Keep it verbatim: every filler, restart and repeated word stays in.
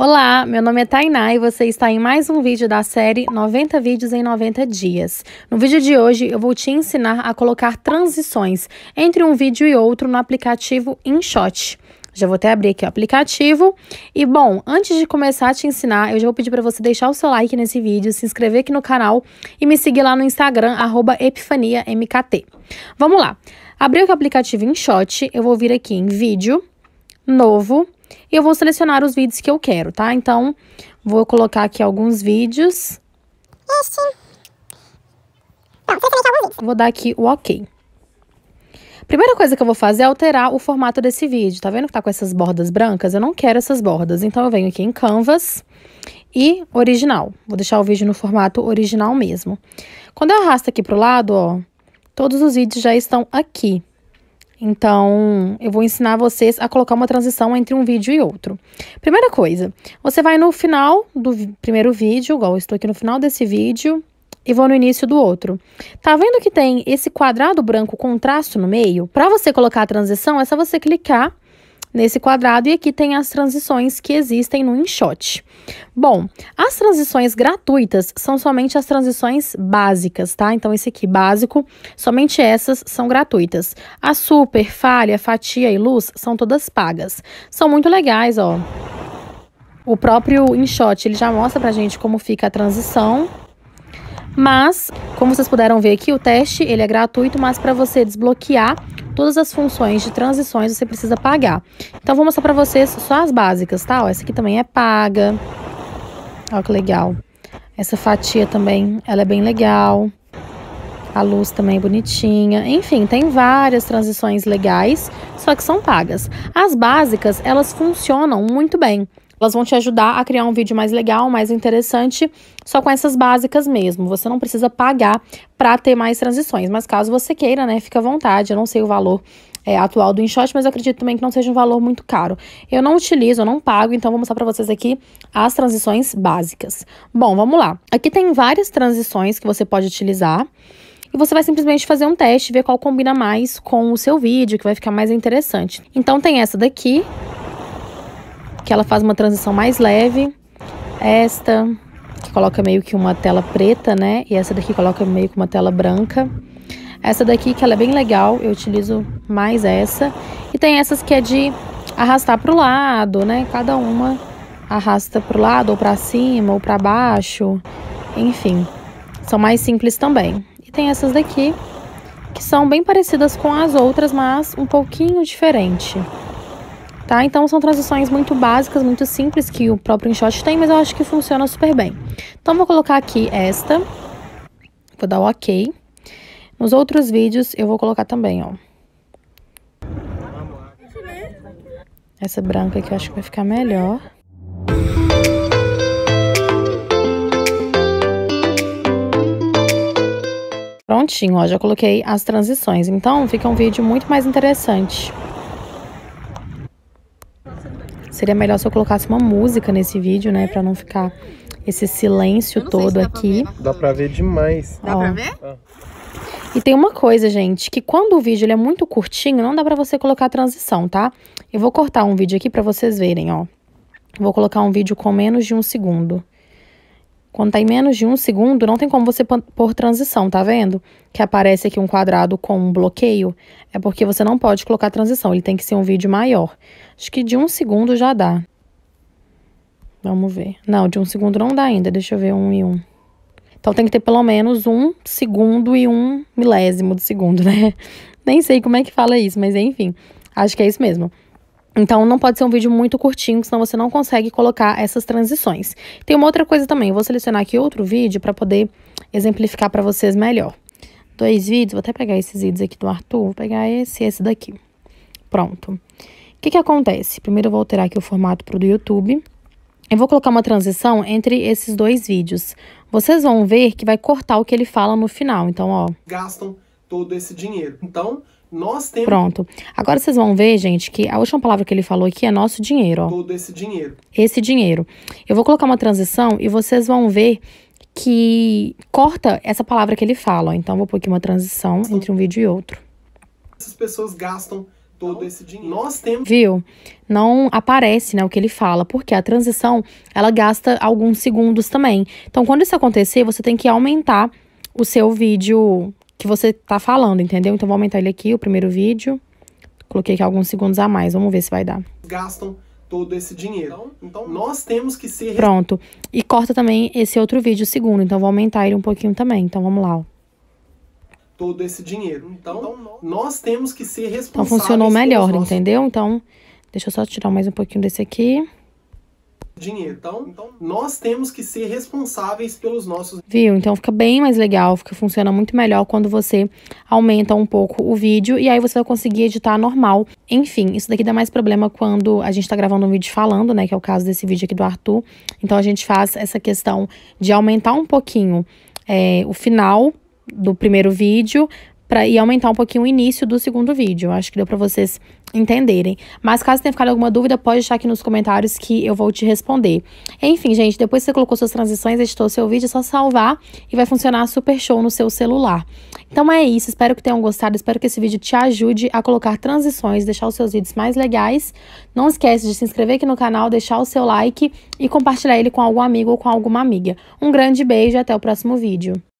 Olá, meu nome é Tainá e você está em mais um vídeo da série noventa vídeos em noventa dias. No vídeo de hoje eu vou te ensinar a colocar transições entre um vídeo e outro no aplicativo InShot. Já vou até abrir aqui o aplicativo. E, bom, antes de começar a te ensinar, eu já vou pedir para você deixar o seu like nesse vídeo, se inscrever aqui no canal e me seguir lá no Instagram, arroba epifania m k t. Vamos lá. Abriu o aplicativo InShot, eu vou vir aqui em Vídeo, Novo, e eu vou selecionar os vídeos que eu quero, tá? Então, vou colocar aqui alguns vídeos. Este. Não, alguns. Vou dar aqui o OK. Primeira coisa que eu vou fazer é alterar o formato desse vídeo. Tá vendo que tá com essas bordas brancas? Eu não quero essas bordas. Então, eu venho aqui em Canvas e Original. Vou deixar o vídeo no formato original mesmo. Quando eu arrasto aqui pro lado, ó, todos os vídeos já estão aqui. Então, eu vou ensinar vocês a colocar uma transição entre um vídeo e outro. Primeira coisa, você vai no final do primeiro vídeo, igual eu estou aqui no final desse vídeo, e vou no início do outro. Tá vendo que tem esse quadrado branco com traço no meio? Para você colocar a transição, é só você clicar nesse quadrado e aqui tem as transições que existem no InShot. Bom, as transições gratuitas são somente as transições básicas, tá? Então, esse aqui, básico, somente essas são gratuitas. A super, falha, fatia e luz são todas pagas. São muito legais, ó. O próprio InShot, ele já mostra pra gente como fica a transição. Mas, como vocês puderam ver aqui, o teste, ele é gratuito, mas para você desbloquear todas as funções de transições, você precisa pagar. Então, vou mostrar para vocês só as básicas, tá? Ó, essa aqui também é paga. Olha que legal. Essa fatia também, ela é bem legal. A luz também é bonitinha. Enfim, tem várias transições legais, só que são pagas. As básicas, elas funcionam muito bem. Elas vão te ajudar a criar um vídeo mais legal, mais interessante, só com essas básicas mesmo. Você não precisa pagar para ter mais transições, mas caso você queira, né, fica à vontade. Eu não sei o valor é, atual do InShot, mas eu acredito também que não seja um valor muito caro. Eu não utilizo, eu não pago, então vou mostrar para vocês aqui as transições básicas. Bom, vamos lá. Aqui tem várias transições que você pode utilizar. E você vai simplesmente fazer um teste, ver qual combina mais com o seu vídeo, que vai ficar mais interessante. Então tem essa daqui, que ela faz uma transição mais leve. Esta, que coloca meio que uma tela preta, né? E essa daqui coloca meio que uma tela branca. Essa daqui, que ela é bem legal, eu utilizo mais essa. E tem essas que é de arrastar pro lado, né? Cada uma arrasta pro lado, ou pra cima, ou pra baixo. Enfim, são mais simples também. E tem essas daqui, que são bem parecidas com as outras, mas um pouquinho diferente. Tá? Então, são transições muito básicas, muito simples, que o próprio InShot tem, mas eu acho que funciona super bem. Então, vou colocar aqui esta. Vou dar o OK. Nos outros vídeos, eu vou colocar também, ó. Essa branca aqui eu acho que vai ficar melhor. Prontinho, ó. Já coloquei as transições. Então, fica um vídeo muito mais interessante. Seria melhor se eu colocasse uma música nesse vídeo, né? Pra não ficar esse silêncio todo aqui. Dá pra ver demais. Dá pra ver? E tem uma coisa, gente, que quando o vídeo ele é muito curtinho, não dá pra você colocar transição, tá? Eu vou cortar um vídeo aqui pra vocês verem, ó. Vou colocar um vídeo com menos de um segundo. Quando tá em menos de um segundo, não tem como você pôr transição, tá vendo? Que aparece aqui um quadrado com um bloqueio. É porque você não pode colocar transição, ele tem que ser um vídeo maior. Acho que de um segundo já dá. Vamos ver. Não, de um segundo não dá ainda, deixa eu ver, um e um. Então tem que ter pelo menos um segundo e um milésimo de segundo, né? Nem sei como é que fala isso, mas enfim, acho que é isso mesmo. Então, não pode ser um vídeo muito curtinho, senão você não consegue colocar essas transições. Tem uma outra coisa também, eu vou selecionar aqui outro vídeo para poder exemplificar para vocês melhor. Dois vídeos, vou até pegar esses vídeos aqui do Arthur, vou pegar esse e esse daqui. Pronto. O que que acontece? Primeiro eu vou alterar aqui o formato pro do YouTube. Eu vou colocar uma transição entre esses dois vídeos. Vocês vão ver que vai cortar o que ele fala no final, então, ó. Gastam todo esse dinheiro, então... Nós temos... Pronto. Agora vocês vão ver, gente, que a última palavra que ele falou aqui é nosso dinheiro, ó. Todo esse dinheiro. Esse dinheiro. Eu vou colocar uma transição e vocês vão ver que corta essa palavra que ele fala, ó. Então, vou pôr aqui uma transição entre um vídeo e outro. Essas pessoas gastam todo esse dinheiro. Nós temos... Viu? Não aparece, né, o que ele fala, porque a transição, ela gasta alguns segundos também. Então, quando isso acontecer, você tem que aumentar o seu vídeo que você tá falando, entendeu? Então, vou aumentar ele aqui, o primeiro vídeo. Coloquei aqui alguns segundos a mais, vamos ver se vai dar. Gastam todo esse dinheiro. Então, nós temos que ser... Pronto. E corta também esse outro vídeo, o segundo. Então, vou aumentar ele um pouquinho também. Então, vamos lá, ó. Todo esse dinheiro. Então, nós temos que ser responsáveis... Então, funcionou melhor, nossos... entendeu? Então, deixa eu só tirar mais um pouquinho desse aqui. Dinheiro. Então, então, nós temos que ser responsáveis pelos nossos... Viu? Então, fica bem mais legal, fica, funciona muito melhor quando você aumenta um pouco o vídeo e aí você vai conseguir editar normal. Enfim, isso daqui dá mais problema quando a gente tá gravando um vídeo falando, né, que é o caso desse vídeo aqui do Arthur. Então, a gente faz essa questão de aumentar um pouquinho é, o final do primeiro vídeo pra, e aumentar um pouquinho o início do segundo vídeo. Acho que deu pra vocês entenderem. Mas caso tenha ficado alguma dúvida, pode deixar aqui nos comentários que eu vou te responder. Enfim, gente, depois que você colocou suas transições, editou seu vídeo, é só salvar e vai funcionar super show no seu celular. Então é isso, espero que tenham gostado, espero que esse vídeo te ajude a colocar transições, deixar os seus vídeos mais legais. Não esquece de se inscrever aqui no canal, deixar o seu like e compartilhar ele com algum amigo ou com alguma amiga. Um grande beijo e até o próximo vídeo.